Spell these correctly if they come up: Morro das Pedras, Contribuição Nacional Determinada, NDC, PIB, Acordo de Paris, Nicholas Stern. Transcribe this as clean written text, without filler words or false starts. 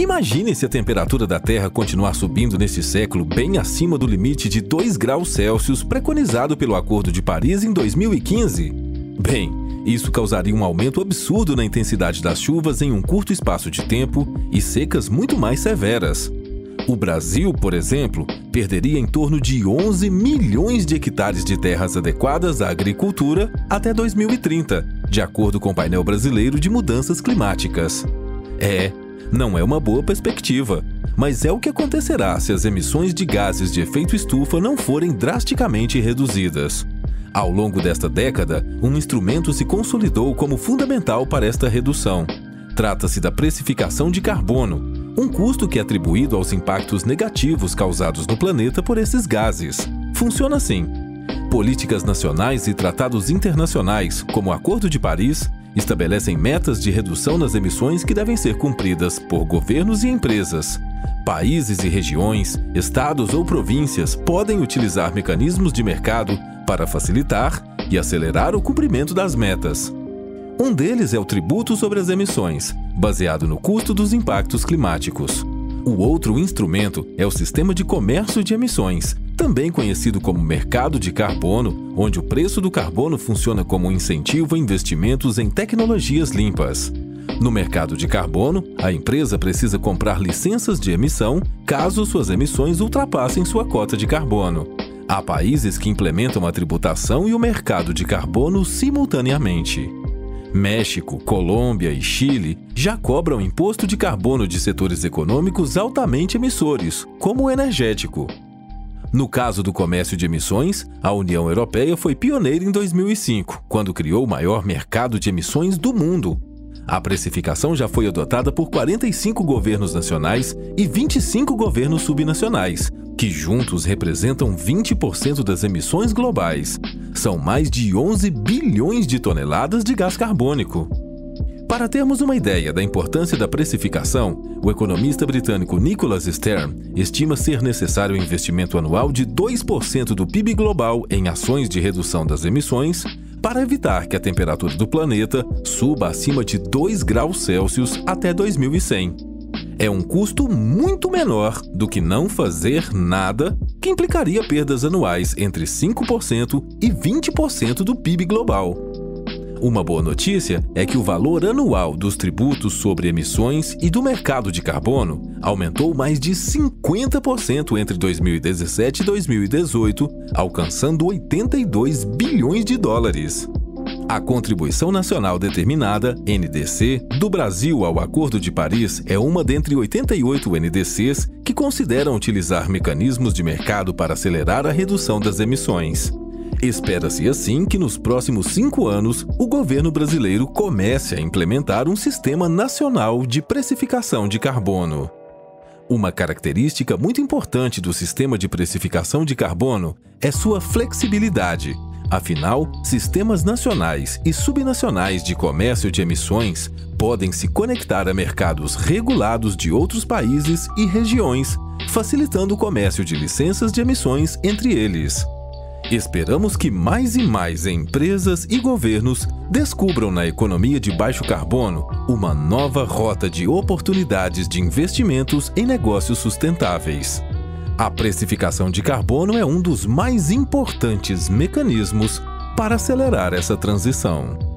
Imagine se a temperatura da Terra continuar subindo neste século bem acima do limite de 2 graus Celsius preconizado pelo Acordo de Paris em 2015. Bem, isso causaria um aumento absurdo na intensidade das chuvas em um curto espaço de tempo e secas muito mais severas. O Brasil, por exemplo, perderia em torno de 11 milhões de hectares de terras adequadas à agricultura até 2030, de acordo com o painel brasileiro de mudanças climáticas. É, não é uma boa perspectiva, mas é o que acontecerá se as emissões de gases de efeito estufa não forem drasticamente reduzidas. Ao longo desta década, um instrumento se consolidou como fundamental para esta redução. Trata-se da precificação de carbono, um custo que é atribuído aos impactos negativos causados no planeta por esses gases. Funciona assim. Políticas nacionais e tratados internacionais, como o Acordo de Paris, estabelecem metas de redução nas emissões que devem ser cumpridas por governos e empresas. Países e regiões, estados ou províncias podem utilizar mecanismos de mercado para facilitar e acelerar o cumprimento das metas. Um deles é o tributo sobre as emissões, baseado no custo dos impactos climáticos. O outro instrumento é o sistema de comércio de emissões, também conhecido como mercado de carbono, onde o preço do carbono funciona como um incentivo a investimentos em tecnologias limpas. No mercado de carbono, a empresa precisa comprar licenças de emissão caso suas emissões ultrapassem sua cota de carbono. Há países que implementam a tributação e o mercado de carbono simultaneamente. México, Colômbia e Chile já cobram imposto de carbono de setores econômicos altamente emissores, como o energético. No caso do comércio de emissões, a União Europeia foi pioneira em 2005, quando criou o maior mercado de emissões do mundo. A precificação já foi adotada por 45 governos nacionais e 25 governos subnacionais, que juntos representam 20% das emissões globais. São mais de 11 bilhões de toneladas de gás carbônico. Para termos uma ideia da importância da precificação, o economista britânico Nicholas Stern estima ser necessário um investimento anual de 2% do PIB global em ações de redução das emissões para evitar que a temperatura do planeta suba acima de 2 graus Celsius até 2100. É um custo muito menor do que não fazer nada, que implicaria perdas anuais entre 5% e 20% do PIB global. Uma boa notícia é que o valor anual dos tributos sobre emissões e do mercado de carbono aumentou mais de 50% entre 2017 e 2018, alcançando 82 bilhões de dólares. A Contribuição Nacional Determinada, NDC, do Brasil ao Acordo de Paris é uma dentre 88 NDCs que consideram utilizar mecanismos de mercado para acelerar a redução das emissões. Espera-se assim que nos próximos 5 anos o governo brasileiro comece a implementar um sistema nacional de precificação de carbono. Uma característica muito importante do sistema de precificação de carbono é sua flexibilidade. Afinal, sistemas nacionais e subnacionais de comércio de emissões podem se conectar a mercados regulados de outros países e regiões, facilitando o comércio de licenças de emissões entre eles. Esperamos que mais e mais empresas e governos descubram na economia de baixo carbono uma nova rota de oportunidades de investimentos em negócios sustentáveis. A precificação de carbono é um dos mais importantes mecanismos para acelerar essa transição.